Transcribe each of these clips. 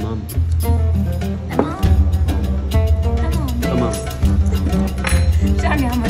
तमाम तमाम तमाम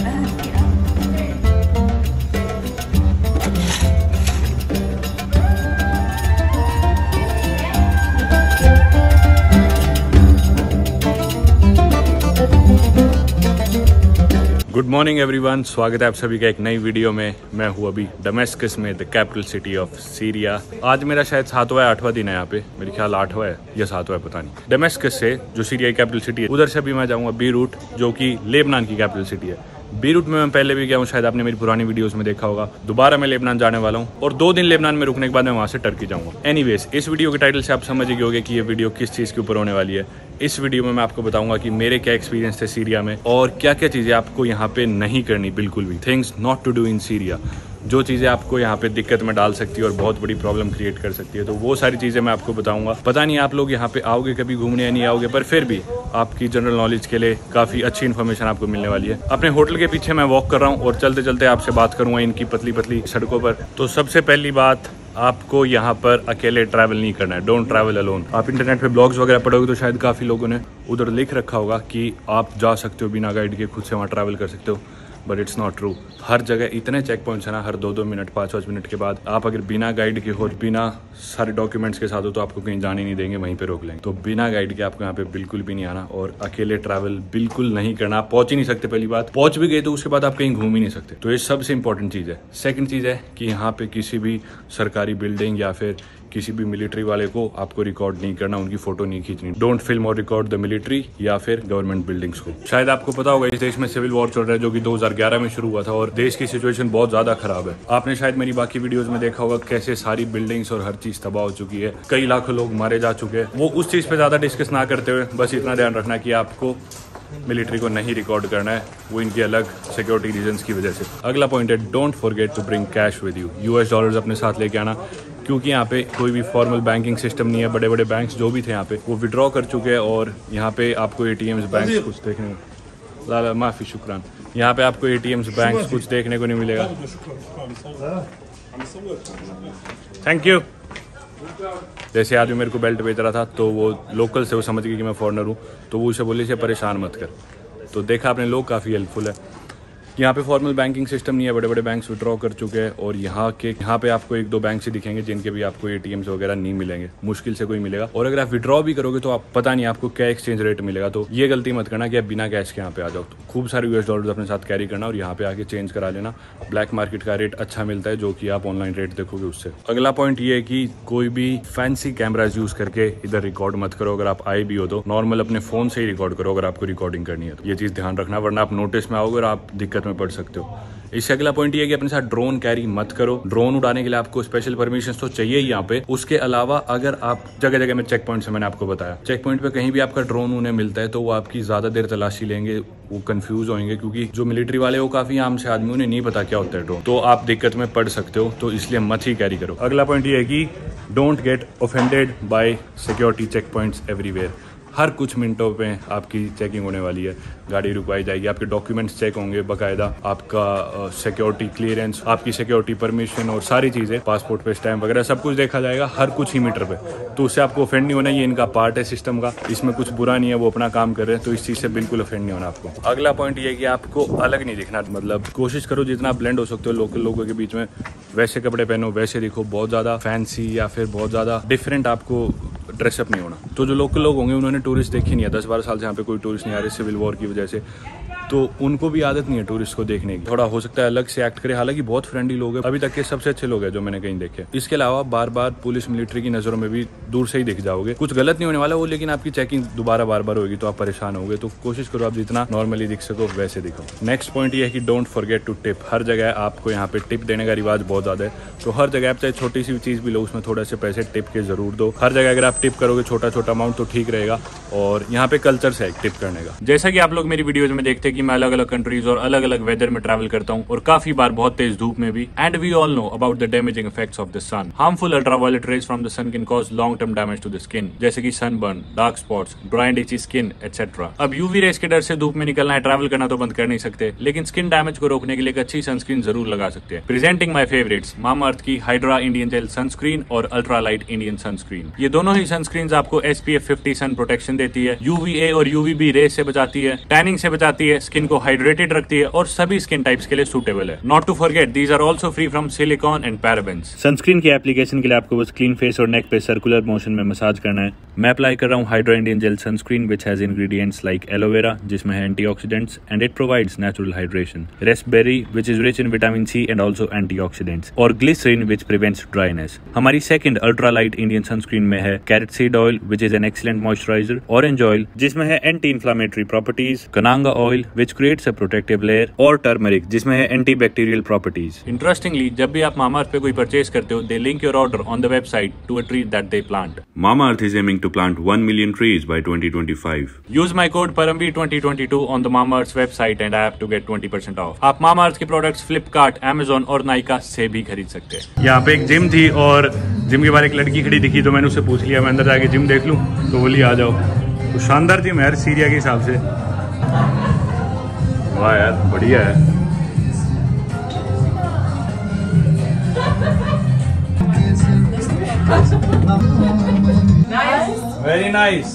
गुड मॉर्निंग एवरीवन, स्वागत है आप सभी का एक नई वीडियो में। मैं हूँ अभी दमिश्क में, the capital city of Syria. आज मेरा शायद सातवां या आठवां दिन है यहाँ पे, मेरे ख्याल आठवां है या सातवां है, पता नहीं। दमिश्क से जो सीरिया की कैपिटल सिटी है, उधर से भी मैं जाऊँगा बीरूट, जो कि लेबनान की कैपिटल सिटी है। बीरूट में मैं पहले भी गया हूँ, शायद आपने मेरी पुरानी वीडियोस में देखा होगा। दोबारा मैं लेबनान जाने वाला हूँ और 2 दिन लेबनान में रुकने के बाद मैं वहाँ से टर्की जाऊँगा। एनीवेज, इस वीडियो के टाइटल से आप समझ गए होंगे कि ये वीडियो किस चीज़ के ऊपर होने वाली है। इस वीडियो में मैं आपको बताऊंगा कि मेरे क्या एक्सपीरियंस थे सीरिया में और क्या क्या चीज़ें आपको यहाँ पे नहीं करनी बिल्कुल भी, things not to do in Syria, जो चीज़ें आपको यहाँ पे दिक्कत में डाल सकती है और बहुत बड़ी प्रॉब्लम क्रिएट कर सकती है। तो वो सारी चीज़ें मैं आपको बताऊंगा। पता नहीं आप लोग यहाँ पे आओगे कभी घूमने या नहीं आओगे, पर फिर भी आपकी जनरल नॉलेज के लिए काफ़ी अच्छी इन्फॉर्मेशन आपको मिलने वाली है। अपने होटल के पीछे मैं वॉक कर रहा हूँ और चलते चलते आपसे बात करूँगा इनकी पतली पतली सड़कों पर। तो सबसे पहली बात, आपको यहाँ पर अकेले ट्रैवल नहीं करना है। Don't travel alone. आप इंटरनेट पे ब्लॉग्स वगैरह पढ़ोगे तो शायद काफ़ी लोगों ने उधर लिख रखा होगा कि आप जा सकते हो बिना गाइड के, खुद से वहाँ ट्रैवल कर सकते हो, बट इट्स नॉट ट्रू। हर जगह इतने चेक पॉइंट्स हैं ना, हर 2-2 मिनट 5-5 मिनट के बाद आप अगर बिना गाइड के हो, बिना सारे डॉक्यूमेंट्स के साथ हो, तो आपको कहीं जाने नहीं देंगे, वहीं पे रोक लेंगे। तो बिना गाइड के आपको यहाँ पे बिल्कुल भी नहीं आना और अकेले ट्रैवल बिल्कुल नहीं करना। आप पहुँच ही नहीं सकते पहली बात, पहुँच भी गए तो उसके बाद आप कहीं घूम ही नहीं सकते। तो ये सबसे इंपॉर्टेंट चीज़ है। सेकेंड चीज़ है कि यहाँ पे किसी भी सरकारी बिल्डिंग या फिर किसी भी मिलिट्री वाले को आपको रिकॉर्ड नहीं करना, उनकी फोटो नहीं खींचनी। डोंट फिल्म और रिकॉर्ड द मिलिट्री या फिर गवर्नमेंट बिल्डिंग्स को। शायद आपको पता होगा इस देश में सिविल वॉर चल रहा है, जो कि 2011 में शुरू हुआ था और देश की सिचुएशन बहुत ज्यादा खराब है। आपने शायद मेरी बाकी वीडियोस में देखा होगा कैसे सारी बिल्डिंग्स और हर चीज तबाह हो चुकी है, कई लाखों लोग मारे जा चुके हैं। वो उस चीज पे ज्यादा डिस्कस ना करते हुए बस इतना ध्यान रखना कि आपको मिलिट्री को नहीं रिकॉर्ड करना है, वो इनके अलग सिक्योरिटी रीजंस की वजह से। अगला पॉइंट है, don't forget to bring cash with you. US dollars अपने साथ लेके आना, क्योंकि यहाँ पे कोई भी फॉर्मल बैंकिंग सिस्टम नहीं है। बड़े बड़े बैंक्स जो भी थे यहाँ पे वो विड्रॉ कर चुके हैं और यहाँ पे आपको एटीएम्स बैंक्स कुछ देखने को लाला माफ़ी शुक्रान यहाँ पे आपको एटीएम्स बैंक्स कुछ देखने को नहीं मिलेगा। Thank you. जैसे आदमी मेरे को बेल्ट बेच रहा था तो वो लोकल से, वो समझ गई कि मैं फॉरनर हूँ, तो वो उसे बोली से परेशान मत कर। तो देखा आपने, लोग काफ़ी हेल्पफुल है। यहाँ पे फॉर्मल बैंकिंग सिस्टम नहीं है, बड़े बड़े बैंक्स विड्रॉ कर चुके हैं और यहाँ पे आपको 1-2 बैंक ही दिखेंगे जिनके भी आपको एटीएम्स वगैरह नहीं मिलेंगे, मुश्किल से कोई मिलेगा। और अगर आप विड्रॉ भी करोगे तो आप पता नहीं आपको क्या एक्सचेंज रेट मिलेगा। तो ये गलती मत करना कि आप बिना कैश के यहाँ पे आ जाओ। तो खूब सारे US डॉलर्स अपने साथ कैरी करना और यहाँ पे आके चेंज करा लेना। ब्लैक मार्केट का रेट अच्छा मिलता है, जो कि आप ऑनलाइन रेट देखोगे उससे। अगला पॉइंट ये है कि कोई भी फैंसी कैमराज यूज करके इधर रिकॉर्ड मत करो। अगर आप आए भी हो तो नॉर्मल अपने फोन से ही रिकॉर्ड करो, अगर आपको रिकॉर्डिंग करनी है तो। ये चीज़ ध्यान रखना, वरना आप नोटिस में आओगे और आप दिक्कत में पढ़ सकते हो। इससे अगला पॉइंट ये है कि अपने साथ ड्रोन कैरी मत करो। ड्रोन उड़ाने के लिए आपको स्पेशल परमिशन तो चाहिए यहाँ पे। उसके अलावा अगर आप जगह जगह में चेक पॉइंट से, मैंने आपको बताया, चेक पॉइंट पे कहीं भी आपका ड्रोन उन्हें मिलता है तो वो आपकी ज्यादा देर तलाशी लेंगे, वो कंफ्यूज होंगे, क्योंकि जो मिलिट्री वाले वो काफी आम से आदमी, उन्हें नहीं पता क्या होता है ड्रोन, तो आप दिक्कत में पड़ सकते हो। तो इसलिए मत ही कैरी करो। अगला पॉइंट ये है कि don't get offended by security check points everywhere. हर कुछ मिनटों पे आपकी चेकिंग होने वाली है, गाड़ी रुकवाई जाएगी, आपके डॉक्यूमेंट्स चेक होंगे बकायदा, आपका सिक्योरिटी क्लियरेंस, आपकी सिक्योरिटी परमिशन और सारी चीज़ें, पासपोर्ट पे स्टैम्प वगैरह सब कुछ देखा जाएगा, हर कुछ ही मीटर पे। तो उससे आपको ऑफेंड नहीं होना, ये इनका पार्ट है सिस्टम का, इसमें कुछ बुरा नहीं है, वो अपना काम कर रहे हैं, तो इस चीज़ से बिल्कुल ऑफेंड नहीं होना आपको। अगला पॉइंट ये है कि आपको अलग नहीं दिखना, मतलब कोशिश करो जितना आप ब्लेंड हो सकते हो लोकल लोगों के बीच में, वैसे कपड़े पहनो, वैसे दिखो, बहुत ज़्यादा फैंसी या फिर बहुत ज़्यादा डिफरेंट आपको ड्रेसअप नहीं होना। तो जो लोकल लोग होंगे उन्होंने टूरिस्ट देखे नहीं है, 10-12 साल से यहाँ पे कोई टूरिस्ट नहीं आ रहे सिविल वॉर की वजह से, तो उनको भी आदत नहीं है टूरिस्ट को देखने की, थोड़ा हो सकता है अलग से एक्ट करे। हालांकि बहुत फ्रेंडली लोग हैं, अभी तक के सबसे अच्छे लोग हैं जो मैंने कहीं देखे। इसके अलावा बार बार पुलिस मिलिट्री की नज़रों में भी दूर से ही दिख जाओगे, कुछ गलत नहीं होने वाला वो, लेकिन आपकी चेकिंग दोबारा बार बार होगी तो आप परेशान होगे। तो कोशिश करो आप जितना नॉर्मली दिख सको वैसे दिखो। नेक्स्ट पॉइंट ये है कि डोंट फॉरगेट टू टिप। हर जगह आपको यहाँ पे टिप देने का रिवाज बहुत ज़्यादा है, तो हर जगह आप चाहे छोटी सी चीज़ भी लो, उसमें थोड़े से पैसे टिप के ज़रूर दो। हर जगह अगर आप टिप करोगे छोटा छोटा अमाउंट तो ठीक रहेगा। और यहाँ पे कल्चर से टिप करने का, जैसा कि आप लोग मेरी वीडियोज़ में देखते हैं कि मैं अलग अलग कंट्रीज और अलग अलग वेदर में ट्रैवल करता हूँ और काफी बार बहुत तेज धूप में भी। And we all know about the damaging effects of the sun. Harmful ultraviolet rays from the sun can cause long term damage to the skin, जैसे कि sunburn, dark spots, dry and itchy skin etcetera. अब UV rays के डर से धूप में निकलना है, ट्रैवल करना तो बंद कर नहीं सकते, लेकिन स्किन डैमेज को रोकने के लिए एक अच्छी सनस्क्रीन जरूर लगा सकते हैं। प्रेजेंटिंग माई फेवरेट्स, मामाअर्थ की हाइड्रा इंडियन जेल सनस्क्रीन और अल्ट्रा लाइट इंडियन सनस्क्रीन। ये दोनों ही सनस्क्रीन आपको SPF 50 सन प्रोटेक्शन देती है, UVA और UVB रेस से बचाती है, टैनिंग से बचाती है, स्किन को हाइड्रेटेड रखती है और सभी स्किन टाइप्स के लिए सूटेबल है। Not to forget these are also free from silicone and parabens. Sunscreen की एप्लीकेशन के लिए आपको बस क्लीन फेस और नेक पे सर्कुलर मोशन में मसाज करना है। मैं अप्लाई कर रहा हूँ hydro Indian gel sunscreen which has ingredients like aloe vera जिसमें है antioxidants and it provides natural hydration, raspberry which is rich in vitamin C and also antioxidants और ग्लिसरीन विच प्रिवेंट्स ड्राइनेस। हमारी सेकंड अल्ट्रालाइट इंडियन सनस्क्रीन में है carrot seed oil which is an excellent moisturiser, orange oil जिसमें है anti inflammatory properties, cananga oil which creates a protective layer और turmeric जिसमें है anti bacterial properties. Interestingly जब भी आप मामाअर्थ पे कोई परचेज करते हो they link your order on the website to a tree that they plant. Mamaearth is aiming to plant 1 million trees by 2025. Use my code Paramveer2022 on the Mamaearth's website and app to get 20% off. आप Mamaearth के products Flipkart, Amazon और नाइका से भी खरीद सकते हैं। यहाँ पे एक जिम थी और जिम के बाहर एक लड़की खड़ी दिखी तो मैंने उससे पूछ लिया मैं अंदर जाके जिम देख लूँ, तो बोली आ जाओ। तो शानदार जिम है सीरिया के हिसाब से। वाह यार बढ़िया है। Very nice.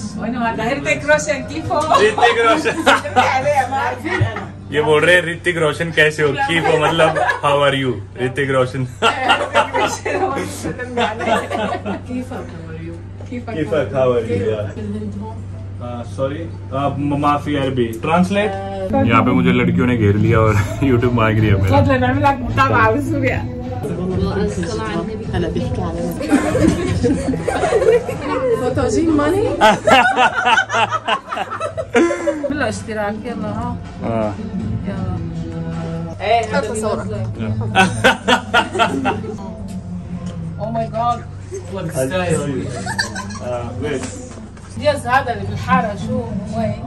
Hrithik Roshan की फोटो। Hrithik Roshan। ये बोल रहे ऋतिक रोशन कैसे हो, की वो मतलब how are you Hrithik Roshan. Sorry माफी अरबी ट्रांसलेट। यहाँ पे मुझे लड़कियों ने घेर लिया और YouTube मांग रही है मेरा। هذا اللي بالحاره شو وين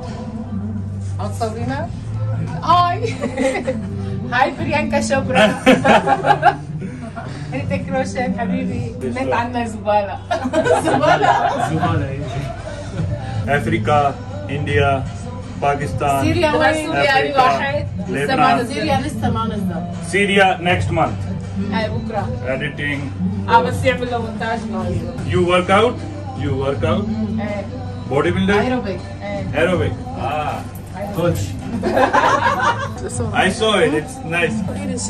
عطورينا اي هاي بريانكا شوبرا hrithik roshan حبيبي بنت عنا زباله زباله افريقيا انديا باكستان سوريا وسوريا واحد زمان سوريا لسه ما نزل سوريا next month اي بكره editing بس يعمل له مونتاج you work out body builder aerobic coach I saw it. It's nice. In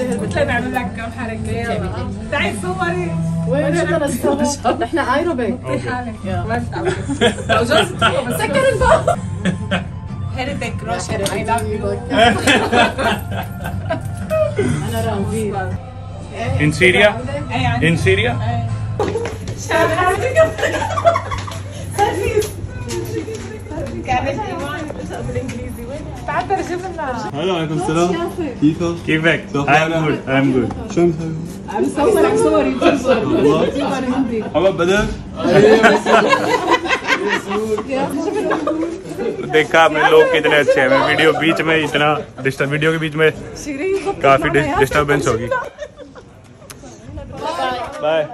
Syria? In Syria? Hello, alaikum salam. Kifak. I'm good. I'm sorry. How about Badr? देखा मैं लोग कितने अच्छे हैं। मैं video के बीच में काफी डिस्टर्बेंस होगी। बाय।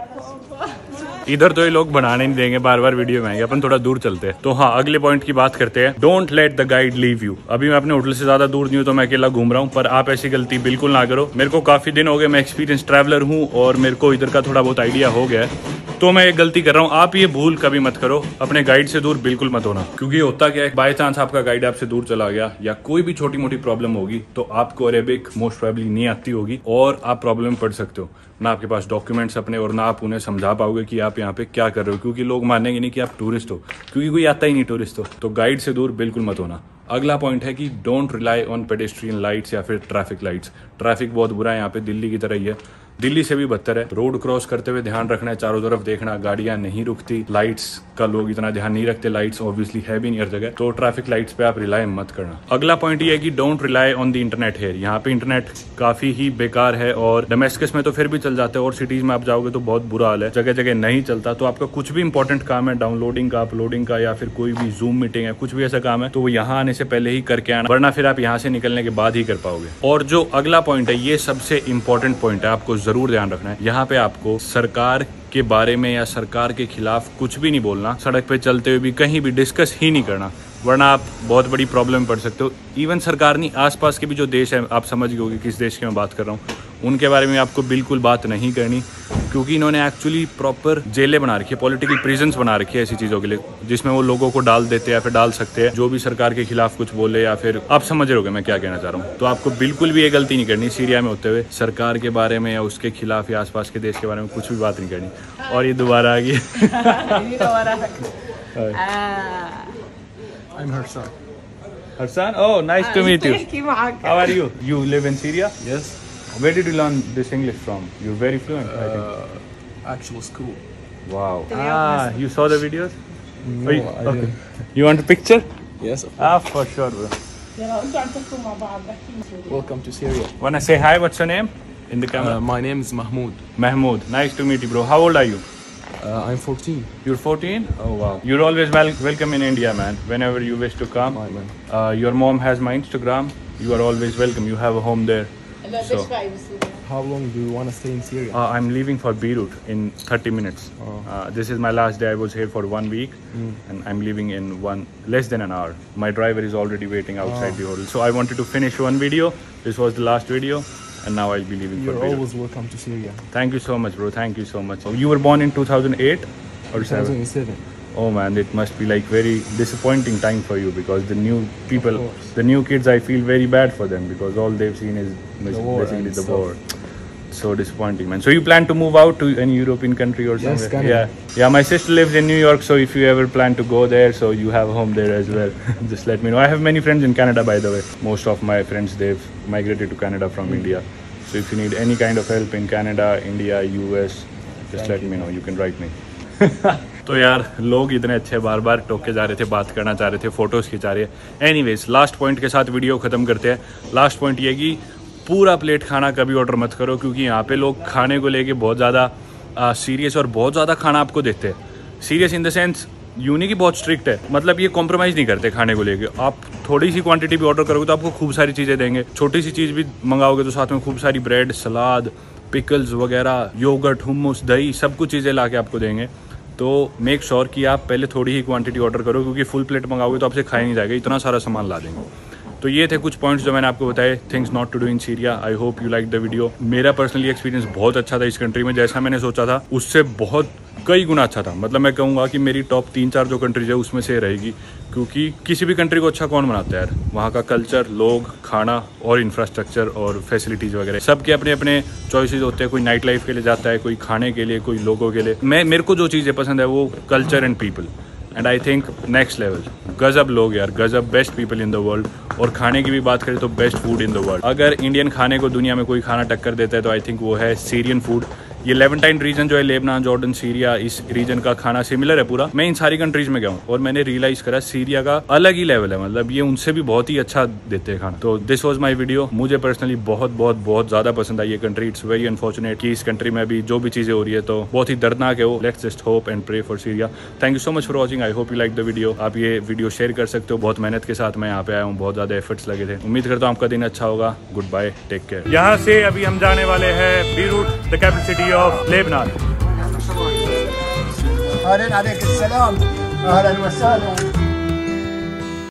इधर तो ये लोग बनाने नहीं देंगे, बार बार वीडियो में अपन थोड़ा दूर चलते हैं। तो हाँ अगले पॉइंट की बात करते हैं, don't let the guide leave you. अभी मैं अपने होटल से ज्यादा दूर नहीं हूँ तो मैं अकेला घूम रहा हूँ, पर आप ऐसी गलती बिल्कुल ना करो। मेरे को काफी दिन हो गए, मैं एक्सपीरियंस ट्रैवलर हूँ और मेरे को इधर का थोड़ा बहुत आइडिया हो गया है, तो मैं एक गलती कर रहा हूँ। आप ये भूल कभी मत करो, अपने गाइड से दूर बिल्कुल मत होना, क्योंकि होता क्या है बाय चांस आपका गाइड आपसे दूर चला गया या कोई भी छोटी मोटी प्रॉब्लम होगी तो आपको अरेबिक मोस्ट प्रोबेबली नहीं आती होगी और आप प्रॉब्लम में पड़ सकते हो। ना आपके पास डॉक्यूमेंट्स अपने और ना आप उन्हें समझा पाओगे कि आप यहाँ पे क्या कर रहे हो, क्योंकि लोग मानेंगे नहीं कि आप टूरिस्ट हो, क्योंकि कोई आता ही नहीं टूरिस्ट हो। तो गाइड से दूर बिल्कुल मत होना। अगला पॉइंट है कि don't rely on pedestrian lights या फिर ट्रैफिक लाइट्स। ट्रैफिक बहुत बुरा है यहाँ पे, दिल्ली की तरह ही है, दिल्ली से भी बदतर है। रोड क्रॉस करते हुए ध्यान रखना है, चारों तरफ देखना, गाड़ियां नहीं रुकती, लाइट्स का लोग इतना ध्यान नहीं रखते, लाइट्स ऑब्वियसली है भी नहीं हर जगह, तो ट्रैफिक लाइट्स पे आप रिलाई मत करना। अगला पॉइंट ये है कि don't rely on the internet here. यहाँ पे इंटरनेट काफी ही बेकार है और डमेस्कस में तो फिर भी चल जाता है और सिटीज में आप जाओगे तो बहुत बुरा हाल है, जगह जगह नहीं चलता। तो आपका कुछ भी इंपॉर्टेंट काम है, डाउनलोडिंग का, अपलोडिंग का या फिर कोई भी जूम मीटिंग है, कुछ भी ऐसा काम है तो वो यहाँ आने से पहले ही करके आना, वरना फिर आप यहाँ से निकलने के बाद ही कर पाओगे। और जो अगला पॉइंट है ये सबसे इंपॉर्टेंट पॉइंट है, आपको जरूर ध्यान रखना है। यहाँ पे आपको सरकार के बारे में या सरकार के खिलाफ कुछ भी नहीं बोलना, सड़क पे चलते हुए भी कहीं भी डिस्कस ही नहीं करना, वरना आप बहुत बड़ी प्रॉब्लम में पड़ सकते हो। इवन सरकार नहीं, आसपास के भी जो देश हैं, आप समझ गए होंगे किस देश की मैं बात कर रहा हूँ, उनके बारे में आपको बिल्कुल बात नहीं करनी। क्योंकि इन्होंने एक्चुअली प्रॉपर जेलें बना रखी है, पॉलिटिकल प्रिजन्स बना रखी है ऐसी चीज़ों के लिए, जिसमें वो लोगों को डाल देते हैं या फिर डाल सकते हैं जो भी सरकार के खिलाफ कुछ बोले, या फिर आप समझ रहे होगे मैं क्या कहना चाह रहा हूँ। तो आपको बिल्कुल भी ये गलती नहीं करनी सीरिया में होते हुए, सरकार के बारे में या उसके खिलाफ या आसपास के देश के बारे में कुछ भी बात नहीं करनी। और ये दोबारा आ गई। I'm Harshan. Harshan? Oh, nice to meet you. How are you? You live in Syria? Yes. Where did you learn this English from? You're very fluent, I think. Actual school. Wow. Ah, you saw the videos? No, I didn't. You want a picture? Yes, of course. Ah, for sure, bro. Welcome to Syria. Wanna say hi? What's your name? In the camera. My name is Mahmoud. Mahmoud, nice to meet you, bro. How old are you? I'm 14. You're 14? Oh wow. You're always welcome in India, man. Whenever you wish to come. Hi, man. Your mom has my Instagram. You are always welcome. You have a home there. So, how long do you want to stay in Syria? I'm leaving for Beirut in 30 minutes. Oh. This is my last day. I was here for 1 week, and I'm leaving in less than an hour. My driver is already waiting outside the hotel. So I wanted to finish one video. This was the last video. And now I'll be leaving for Beirut. You're always welcome to Syria. Thank you so much, bro. Thank you so much. So you were born in 2008 or 2007? Oh man, it must be like very disappointing time for you, because the new people, the new kids, I feel very bad for them, because all they've seen is basically the war. So disappointing, man. So you plan to move out to an European country or somewhere? Yes, Canada. Yeah. My sister lives in New York, so if you ever plan to go there, so you have a home there as well. Just let me know. I have many friends in Canada, by the way. Most of my friends, they've migrated to Canada from India. So if you need any kind of help in Canada, India, US, just let me know. You can write me. तो यार लोग इतने अच्छे बार बार टोक के जा रहे थे, बात करना चाह रहे थे, फोटोज़ खिंचा रहे हैं। एनीवेज, लास्ट पॉइंट के साथ वीडियो ख़त्म करते हैं। लास्ट पॉइंट ये कि पूरा प्लेट खाना कभी ऑर्डर मत करो, क्योंकि यहाँ पे लोग खाने को लेके बहुत ज़्यादा सीरियस और बहुत ज़्यादा खाना आपको देते हैं। सीरियस इन द सेंस यूनी की बहुत स्ट्रिक्ट है, मतलब ये कॉम्प्रोमाइज़ नहीं करते खाने को लेके। आप थोड़ी सी क्वांटिटी भी ऑर्डर करोगे तो आपको खूब सारी चीज़ें देंगे, छोटी सी चीज़ भी मंगाओगे तो साथ में खूब सारी ब्रेड, सलाद, पिकल्स वगैरह, योगर्ट, हुम्मस, दही, सब कुछ चीज़ें ला के आपको देंगे। तो मेक श्योर कि आप पहले थोड़ी ही क्वांटिटी ऑर्डर करो, क्योंकि फुल प्लेट मंगाओगे तो आपसे खाया नहीं जाएगा, इतना सारा सामान ला देंगे। तो ये थे कुछ पॉइंट्स जो मैंने आपको बताए, things not to do in Syria. I hope you like the video. मेरा पर्सनली एक्सपीरियंस बहुत अच्छा था इस कंट्री में, जैसा मैंने सोचा था उससे बहुत कई गुना अच्छा था। मतलब मैं कहूँगा कि मेरी टॉप 3-4 जो कंट्रीज है उसमें से रहेगी, क्योंकि किसी भी कंट्री को अच्छा कौन बनाता है यार। वहाँ का कल्चर, लोग, खाना और इंफ्रास्ट्रक्चर और फैसिलिटीज़ वगैरह, सबके अपने अपने चॉइसेस होते हैं। कोई नाइट लाइफ के लिए जाता है, कोई खाने के लिए, कोई लोगों के लिए। मेरे को जो चीज़ें पसंद है वो culture and people, and I think next level. गजब लोग यार, गजब best people in the world. और खाने की भी बात करें तो best food in the world. अगर इंडियन खाने को दुनिया में कोई खाना टक्कर देता है तो आई थिंक वो है सीरियन फूड। ये लेवेंटाइन रीजन जो है, लेबनान, जॉर्डन, सीरिया, इस रीजन का खाना सिमिलर है पूरा। मैं इन सारी कंट्रीज में गया हूँ और मैंने रियलाइज करा सीरिया का अलग ही लेवल है, मतलब ये उनसे भी बहुत ही अच्छा देते हैं खाना। तो दिस वाज माय वीडियो। मुझे पर्सनली बहुत बहुत बहुत ज्यादा पसंद आई ये कंट्री। इट्स वेरी अनफॉर्चुनेट कि इस कंट्री में अभी जो भी चीजें हो रही है तो बहुत ही दर्दनाक है वो। Let's just hope and pray for Syria. Thank you so much for watching. I hope you like the video. आप ये वीडियो शेयर कर सकते हो। बहुत मेहनत के साथ मैं यहाँ पे आया हूँ, बहुत ज्यादा एफर्ट्स लगे थे। उम्मीद करता हूँ आपका दिन अच्छा होगा। Good bye, take care. यहाँ से अभी हम जाने वाले हैं Beirut, the capital city of Lebanon.